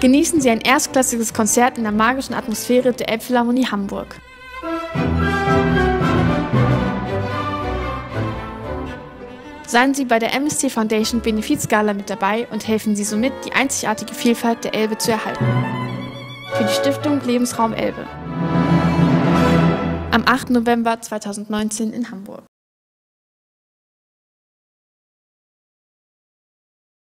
Genießen Sie ein erstklassiges Konzert in der magischen Atmosphäre der Elbphilharmonie Hamburg. Seien Sie bei der MSC Foundation Benefizgala mit dabei und helfen Sie somit, die einzigartige Vielfalt der Elbe zu erhalten. Für die Stiftung Lebensraum Elbe. Am 8. November 2019 in Hamburg.